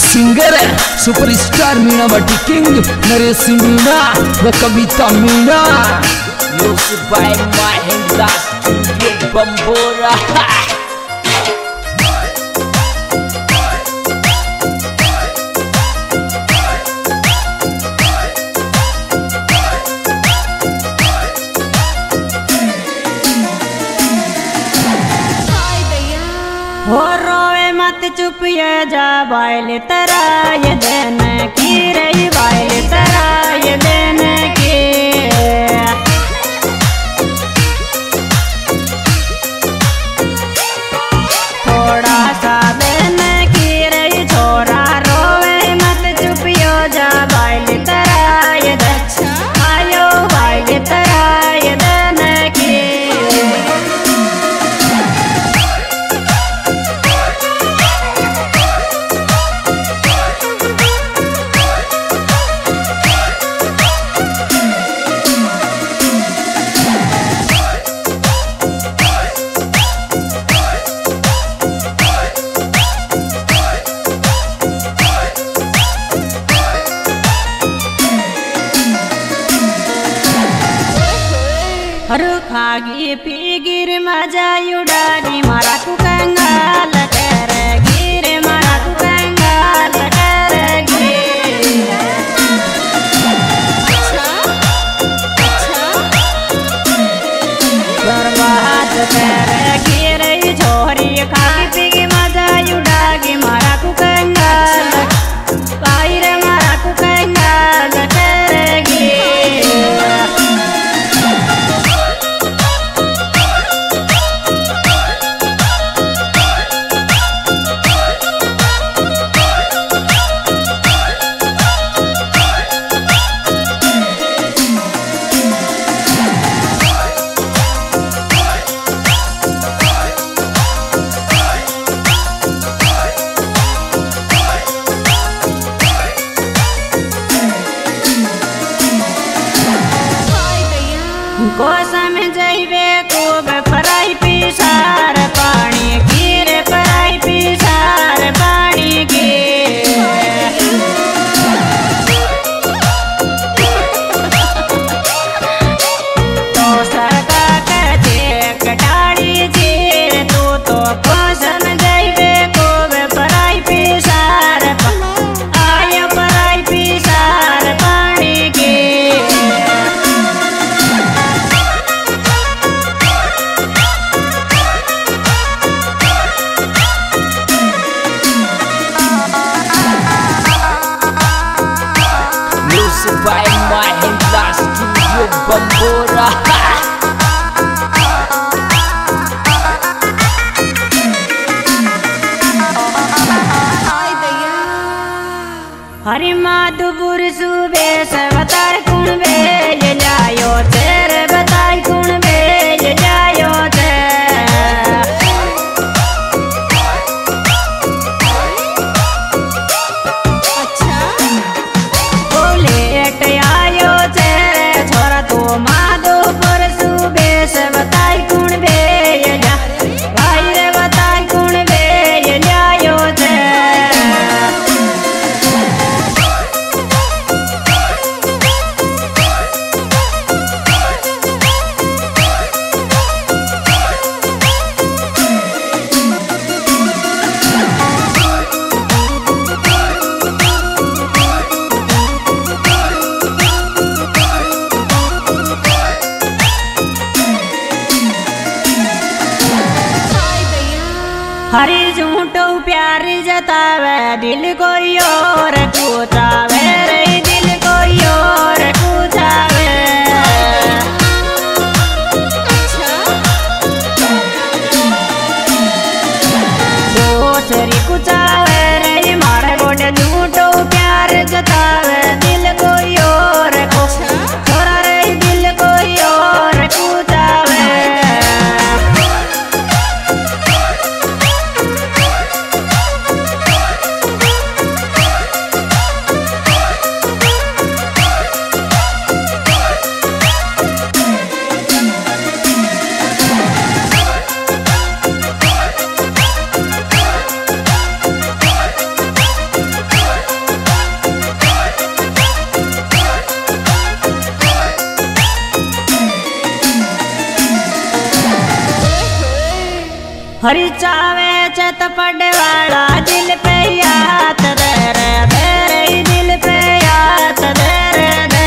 Singer super star Meena बटी king Naresh Meena व कविता मीणा चुपिया जा बाइल तेरा ये देन की रही बाइल तेरा ये देन की थोड़ा सा देन की रही छोरा रोवे मत चुपियो जा बाइल तेरा ये दच्छा आयो बाइल तेरा ये देन की खागी पी गिर मजा उड़ानी मारा तू कंगाल कर गिर मारा तू कंगाल कर गिर बर्बाद कर गिर छोरी खागी पी गी मजा उड़ागी मारा तू कंगाल पायर मारा तू कंगाल कर गिर को समझे खूब पराई पिसार पानी गिर पराई पिसार पानी गिर तो सरका कहते कटारी चीर तू तो को समझे खूब पराई पिसार आय पराई पिसार पानी गिर by my hand last to you bambora Hari Madhupur सुबे सवतार कुण बेल जायो तेरे बताई कुण बेल जायो ते अच्छा बोलेट आयो तेरे छोरा तो माधुपुर सुबे सवताई कुण बेल जा भाई रे बताई कुण बेल जायो ते हरे झूठो प्यार जतावे दिल कोई और कूदावे रे दिल कोई और कूदावे दूसरी कुचावे रे मारे बोले झूठो प्यार जतावे दिल कोई और छोरा रे दिल कोई और कूदावे हरिचावे चत पड़वाड़ा दिल पे याद दे रे मेरे दिल पे याद दे रे दे।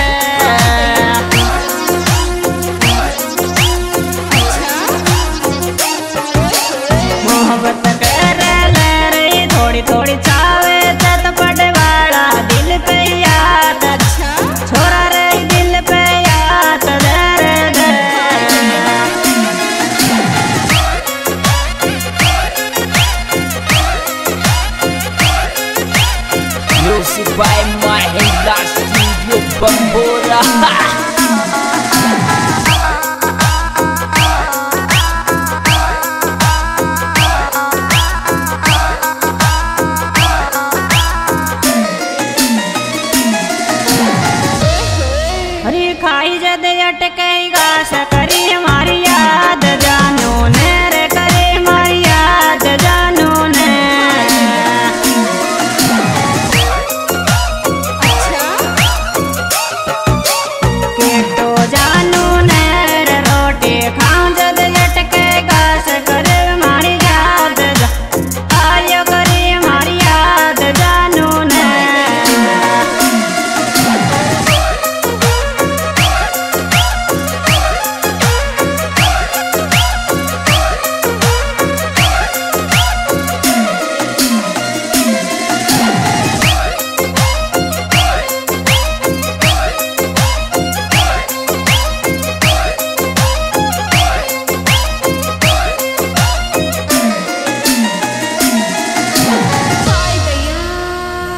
मोहब्बत कर ले रे थोड़ी थोड़ी चावे चत पड़वाड़ा दिल पे याद छोरा रे दिल पे याद दे रे दे। Music by Mahindra studio Bambora.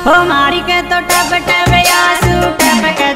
हो मारी के तो टप टप आंसू टपके